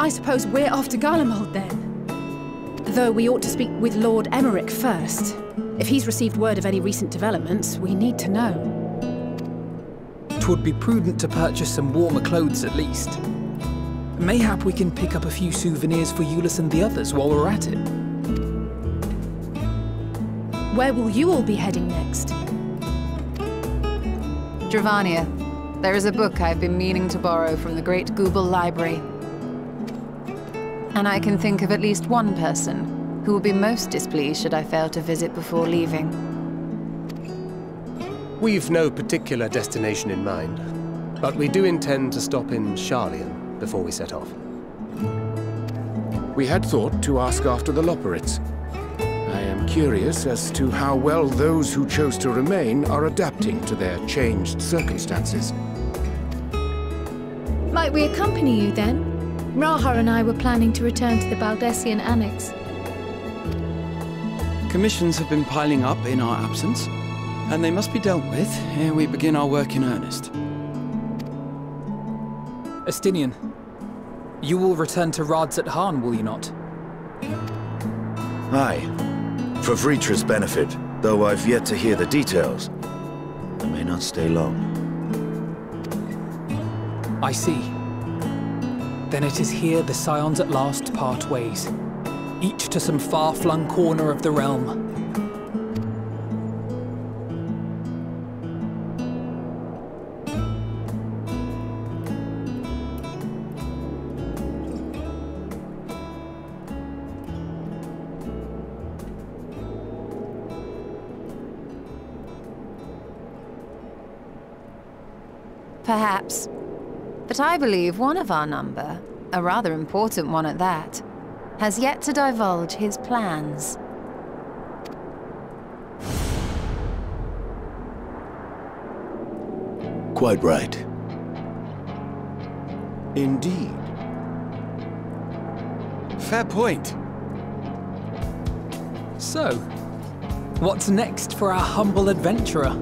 I suppose we're after Garlemald then. Though we ought to speak with Lord Emmerich first. If he's received word of any recent developments, we need to know. 'Twould be prudent to purchase some warmer clothes at least. Mayhap we can pick up a few souvenirs for Ulysses and the others while we're at it. Where will you all be heading next? Dravania. There is a book I've been meaning to borrow from the great Gubal Library. And I can think of at least one person who will be most displeased should I fail to visit before leaving. We've no particular destination in mind, but we do intend to stop in Charlien before we set off. We had thought to ask after the Loperits. I am curious as to how well those who chose to remain are adapting to their changed circumstances. Might we accompany you then? Rahar and I were planning to return to the Baldessian Annex. Commissions have been piling up in our absence, and they must be dealt with ere we begin our work in earnest. Astinian, you will return to Rads at Hahn, will you not? Aye. For Vreetra's benefit, though I've yet to hear the details. I may not stay long. I see. Then it is here the Scions at last part ways, each to some far-flung corner of the realm. Perhaps. But I believe one of our number, a rather important one at that, has yet to divulge his plans. Quite right. Indeed. Fair point. So, what's next for our humble adventurer?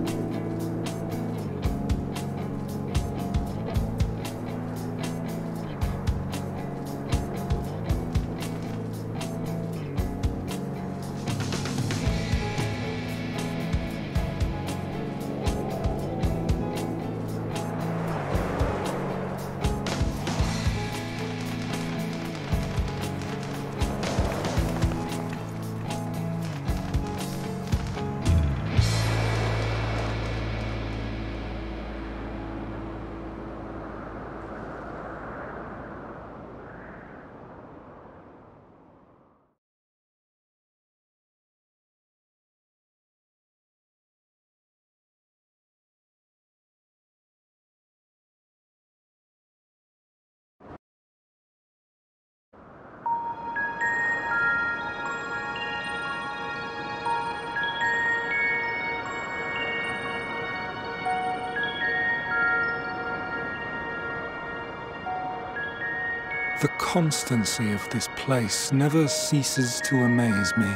The constancy of this place never ceases to amaze me.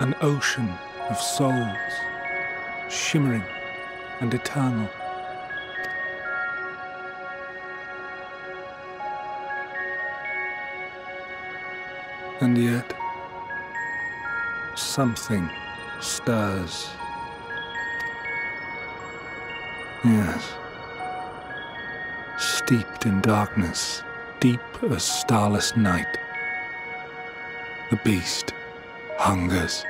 An ocean of souls, shimmering and eternal. And yet, something stirs. Yes, steeped in darkness. Deep as starless night, the beast hungers.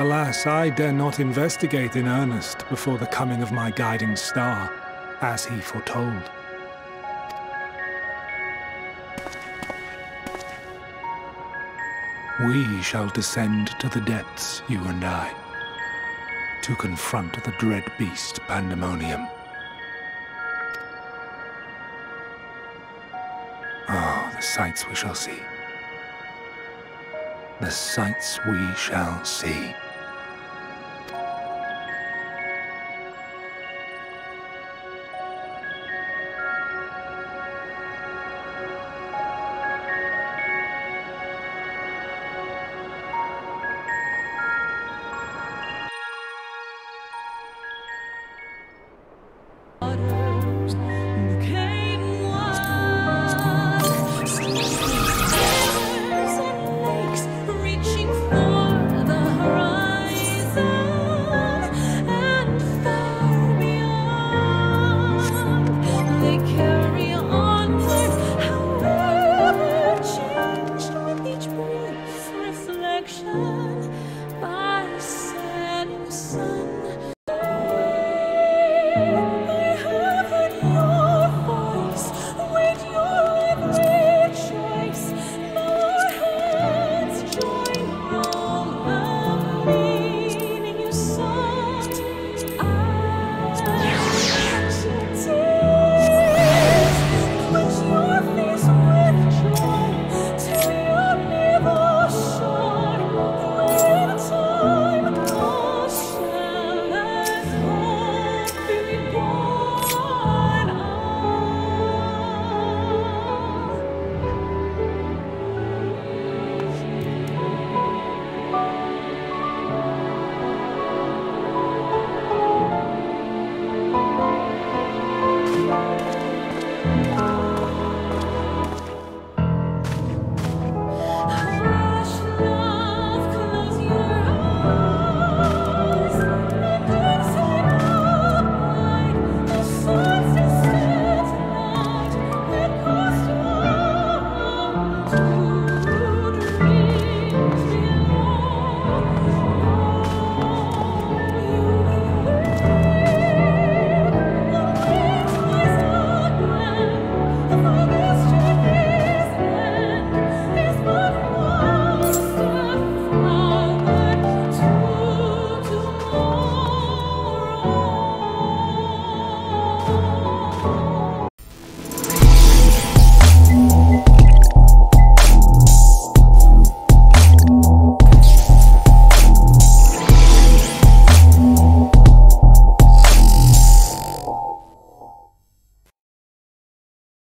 Alas, I dare not investigate in earnest before the coming of my guiding star, as he foretold. We shall descend to the depths, you and I, to confront the dread beast Pandemonium. Oh, the sights we shall see. the sights we shall see.